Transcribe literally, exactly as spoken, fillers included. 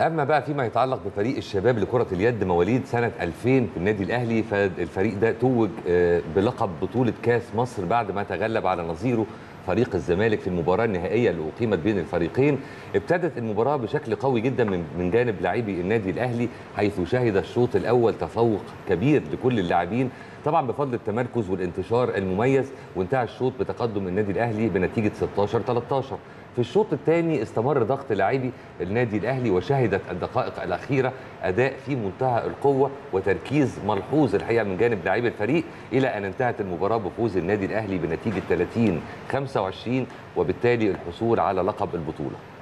اما بقى فيما يتعلق بفريق الشباب لكره اليد مواليد سنه ألفين في النادي الاهلي، فالفريق ده توج بلقب بطوله كاس مصر بعد ما تغلب على نظيره فريق الزمالك في المباراه النهائيه اللي اقيمت بين الفريقين. ابتدت المباراه بشكل قوي جدا من جانب لاعبي النادي الاهلي، حيث شهد الشوط الاول تفوق كبير لكل اللاعبين طبعا بفضل التمركز والانتشار المميز، وانتهى الشوط بتقدم النادي الاهلي بنتيجه ستاشر تلتاشر. في الشوط الثاني استمر ضغط لاعبي النادي الاهلي، وشهدت الدقائق الاخيره اداء في منتهى القوه وتركيز ملحوظ الحقيقه من جانب لاعبي الفريق، الى ان انتهت المباراه بفوز النادي الاهلي بنتيجه تلاتين خمسة وعشرين، وبالتالي الحصول على لقب البطوله.